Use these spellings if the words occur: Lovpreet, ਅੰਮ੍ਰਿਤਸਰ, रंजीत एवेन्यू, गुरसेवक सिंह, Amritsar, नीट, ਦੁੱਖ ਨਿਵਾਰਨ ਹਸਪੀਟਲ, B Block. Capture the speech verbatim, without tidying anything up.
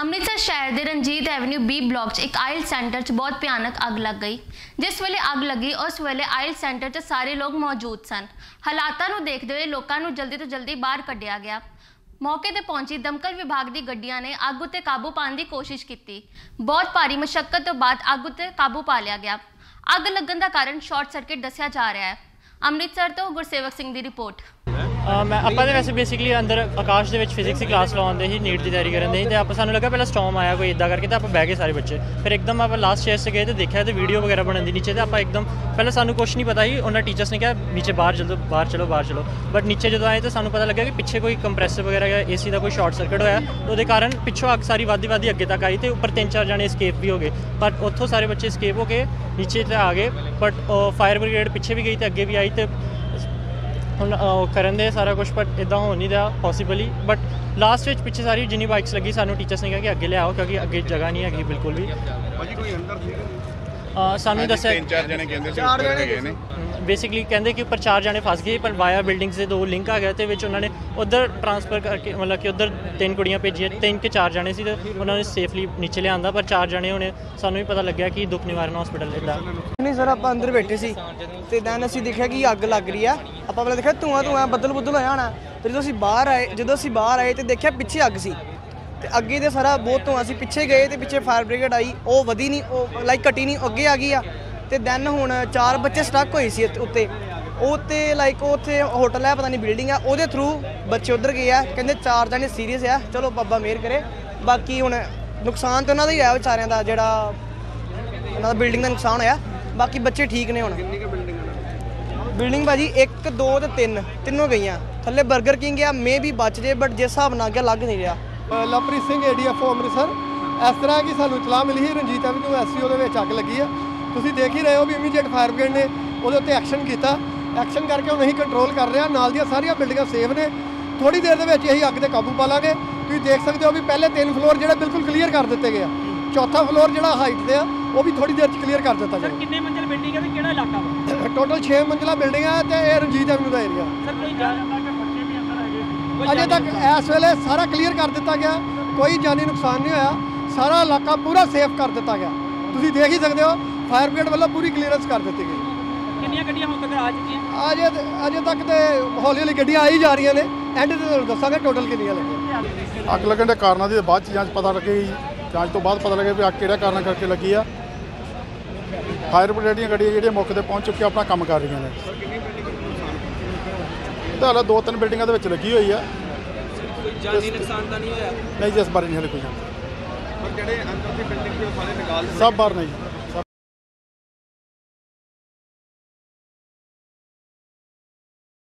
ਅੰਮ੍ਰਿਤਸਰ शहर के रंजीत एवेन्यू B block च एक आयल सेंटर च बहुत भयानक अग लग गई। जिस वेले अग लगी उस वेले आयल सेंटर च सारे लोग मौजूद सन। हालातां नूं देखदे होए लोकां नूं जल्दी तो जल्दी बाहर कढिया गया। मौके ते पहुंची दमकल विभाग दी गड्डियां ने अग उत्ते काबू पाने की कोशिश की। बहुत भारी मशक्कत तो बाद अग उत्ते काबू पा लिया गया। अग लगन का कारण शॉर्ट सर्किट दस्या जा रहा है। अमृतसर तो गुरसेवक सिंह की रिपोर्ट। मैं आपां ते वैसे बेसिकली अंदर आकाश के फिजिक्स की क्लास लाउंदे ही नीट की तैयारी करन दे ही ते आपां सानू लगा पहला स्टॉर्म आया कोई इदा करके ते आपां बह गए सारे बच्चे। फिर एकदम आपां लास्ट चेयर से गए तो देखा तो वीडियो वगैरह बन दी नीचे तो आपां एकदम पहले सानू कुछ नहीं पता ही। उन्होंने टीचर्स ने कहा नीचे बाहर चलो बाहर चलो बाहर चलो बट नीचे जो आए तो सानू पता लगा कि पिछे कोई कंप्रैसर वगैरह या एसी का कोई शॉर्ट सर्किट होया उसके कारण पिछों अग सारी वादी वादी अगे तक आई तो उपर तीन चार जने एस्केप भी हो गए। बट उत्थों सारे बच्चे एस्केप हो गए नीचे तो आ गए बट फायर ब्रिगेड पिछे भी गई तो अगे भी आई तो ਹੁਣ ਕਰਨ ਦੇ ਸਾਰਾ ਕੁਝ ਬਟ ਇਦਾਂ ਹੋ ਨਹੀਂ ਰਿਹਾ ਪੋਸੀਬਲੀ। ਬਟ ਲਾਸਟ ਵਿੱਚ ਪਿੱਛੇ ਸਾਰੀ ਜਿੰਨੀ ਬਾਈਕਸ ਲੱਗੀ ਸਾਨੂੰ ਟੀਚਰਸ ਨੇ ਕਿਹਾ ਕਿ ਅੱਗੇ ਲਿਆਓ ਕਿਉਂਕਿ ਅੱਗੇ ਜਗ੍ਹਾ ਨਹੀਂ ਹੈਗੀ ਬਿਲਕੁਲ ਵੀ। ਭਾਜੀ ਕੋਈ ਅੰਦਰ ਸੀਗਾ ਸਾਨੂੰ ਦੱਸਿਆ ਤਿੰਨ ਚਾਰ ਜਣੇ ਕਹਿੰਦੇ ਸੀ ਉੱਪਰ ਗਏ ਨੇ ਬੇਸਿਕਲੀ ਕਹਿੰਦੇ ਕਿ ਉੱਪਰ ਚਾਰ ਜਣੇ ਫਸ ਗਏ ਪਰ ਵਾਇਆ ਬਿਲਡਿੰਗਸ ਦੇ ਦੋ ਲਿੰਕ ਆ ਗਏ ਤੇ ਵਿੱਚ ਉਹਨਾਂ ਨੇ ਉਧਰ ਟ੍ਰਾਂਸਫਰ ਕਰਕੇ ਮਤਲਬ ਕਿ ਉਧਰ ਤਿੰਨ ਕੁੜੀਆਂ ਭੇਜੀਆਂ ਤਿੰਨ ਕਿ ਚਾਰ ਜਣੇ ਸੀ ਤੇ ਉਹਨਾਂ ਨੇ ਸੇਫਲੀ ਨੀਚੇ ਲਿਆਂਦਾ ਪਰ ਚਾਰ ਜਣੇ ਉਹਨੇ ਸਾਨੂੰ ਵੀ ਪਤਾ ਲੱਗਿਆ ਕਿ ਦੁੱਖ ਨਿਵਾਰਨ ਹਸਪੀਟਲ ਇਦਾਂ ਨਹੀਂ। ਸਰ ਆਪਾਂ ਅੰਦਰ ਬੈਠੇ ਸੀ ਤੇ ਦੈਨ ਅਸੀਂ ਦੇਖਿਆ ਕਿ ਅੱਗ ਲੱਗ ਰਹੀ ਆ। ਆਪਾਂ ਪਹਿਲਾਂ ਦੇਖਿਆ ਧੂੰਆਂ ਧੂੰਆਂ ਬੱਦਲ ਬੁੱਦਲ ਹੋਇਆ ਹੋਣਾ ਤੇ ਜਦੋਂ ਅਸੀਂ ਬਾਹਰ ਆਏ ਜਦੋਂ ਅਸੀਂ ਬਾਹਰ ਆਏ ਤੇ ਦੇਖਿਆ ਪਿੱਛੇ ਅੱਗ ਸੀ ਤੇ ਅੱਗੇ ਤੇ ਸਾਰਾ ਬਹੁਤ ਧੂੰਆਂ ਸੀ। ਪਿੱਛੇ ਗਏ ਤੇ ਪਿੱਛੇ ਫਾਇਰ ਬ੍ਰਿਗੇਡ ਆਈ ਉਹ ਵਧੀ ਨਹੀਂ ਉਹ ਲਾਈਕ ਘਟੀ ਨਹੀਂ ਅੱਗੇ ਆ ਗਈ ਆ ਤੇ ਦੈਨ ਹੁਣ ਚਾਰ ਬੱਚੇ ਸਟਕ ਹੋਏ ਸੀ ਉੱਤੇ ਉੱਤੇ ਲਾਈਕ ਉੱਥੇ ਹੋਟਲ ਹੈ ਪਤਾ ਨਹੀਂ ਬਿਲਡਿੰਗ ਆ ਉਹਦੇ ਥਰੂ ਬੱਚੇ ਉੱਧਰ ਗਏ ਆ। ਕਹਿੰਦੇ ਚਾਰ ਜਣੇ ਸੀਰੀਅਸ ਆ ਚਲੋ ਬਾਬਾ ਮਿਹਰ ਕਰੇ ਬਾਕੀ ਹੁਣ ਨੁਕਸਾਨ ਤਾਂ ਉਹਨਾਂ ਦਾ ਹੀ ਆ ਵਿਚਾਰਿਆਂ ਦਾ ਜਿਹੜਾ ਉਹਨਾਂ ਦਾ ਬਿਲਡਿੰਗ ਦਾ ਨੁਕਸਾਨ ਹੋਇਆ ਬਾਕੀ ਬੱਚੇ ਠੀਕ ਨੇ ਹੁਣ। बिल्डिंग भाजी एक दो तो तीन तीनों गई थले बर्गर किंग है मे भी बच जाए बट जिस हिसाब ना गया लग नहीं रहा। Lovepreet Singh A D F O Amritsar. इस तरह कि सानू इतलाह मिली ही रंजीत एवेन्यू S C O अग लगी है। तुसीं देख ही रहे हो भी इमीडिएट फायर ब्रिगेड ने उहदे उत्ते एक्शन किया एक्शन करके उन्हें ही कंट्रोल कर रहा नाल दियां सारियां बिल्डिंगां सेफ ने। थोड़ी देर दे विच अग ते काबू पा लांगे। तुसीं देख सकते हो भी पहले तीन फ्लोर जिहड़ा बिल्कुल क्लीयर कर दित्ते गए चौथा फ्लोर जिहड़ा हाइट दे वो भी थोड़ी देर क्लीयर कर दिता जाए। कितने मंजिल बिल्डिंग है ते केड़ा इलाका है? टोटल छे मंजिला बिल्डिंग है ते ये रंजीत एवेन्यू का एरिया। सर कोई जान तक बच्चे भी अंदर आ गए? अजे तक इस वेले सारा क्लीयर कर दिता गया कोई जानी नुकसान नहीं होया सारा इलाका पूरा सेफ कर दिता गया। तुसीं देख ही सकते हो फायर ब्रिगेड वालों पूरी क्लीयरेंस कर दी गई। कितनी गड्डियां हुण तक आ चुकी हैं? अजे अजे तक तो हौली हौली गड्डियां आई जा रही ने एंड तुहानूं दस्सांगे टोटल कितनी लगी। अग लगन दे कारणा दी बाद च जांच पता लगेगी। जांच तो बाद पता लगे भी अग किहड़ा कारण करके लगी है। फायर ब्रिगेड दी गड्डियां जिहड़ियां मौके ते पहुंच चुकी अपना काम कर रही ने। हाले दो तीन बिल्डिंगां दे विच लगी हुई है। जानी नुकसान तां नहीं होया? नहीं जी इस बारे नहीं हाले कोई जानकारी। सब बार नहीं।